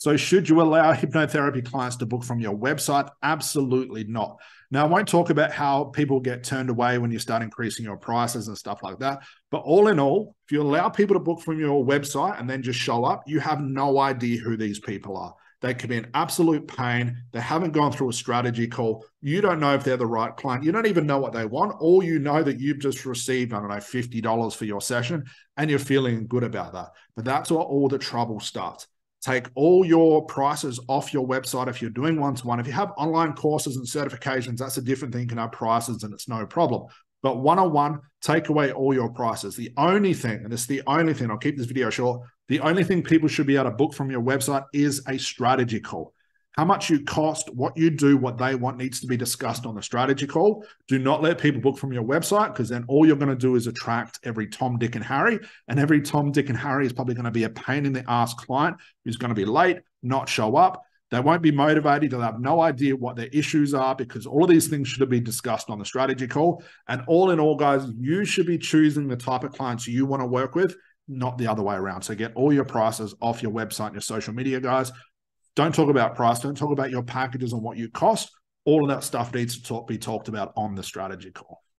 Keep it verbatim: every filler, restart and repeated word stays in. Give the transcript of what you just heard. So should you allow hypnotherapy clients to book from your website? Absolutely not. Now, I won't talk about how people get turned away when you start increasing your prices and stuff like that. But all in all, if you allow people to book from your website and then just show up, you have no idea who these people are. They could be an absolute pain. They haven't gone through a strategy call. You don't know if they're the right client. You don't even know what they want. All you know that you've just received, I don't know, fifty dollars for your session, and you're feeling good about that. But that's where all the trouble starts. Take all your prices off your website if you're doing one-to-one. If you have online courses and certifications, that's a different thing. You can have prices and it's no problem. But one-on-one, take away all your prices. The only thing, and it's the only thing, I'll keep this video short, the only thing people should be able to book from your website is a strategy call. How much you cost, what you do, what they want needs to be discussed on the strategy call. Do not let people book from your website, because then all you're going to do is attract every Tom, Dick, and Harry. And every Tom, Dick, and Harry is probably going to be a pain in the ass client who's going to be late, not show up. They won't be motivated. They'll have no idea what their issues are, because all of these things should have been discussed on the strategy call. And all in all, guys, you should be choosing the type of clients you want to work with, not the other way around. So get all your prices off your website and your social media, guys. Don't talk about price. Don't talk about your packages and what you cost. All of that stuff needs to talk, be talked about on the strategy call.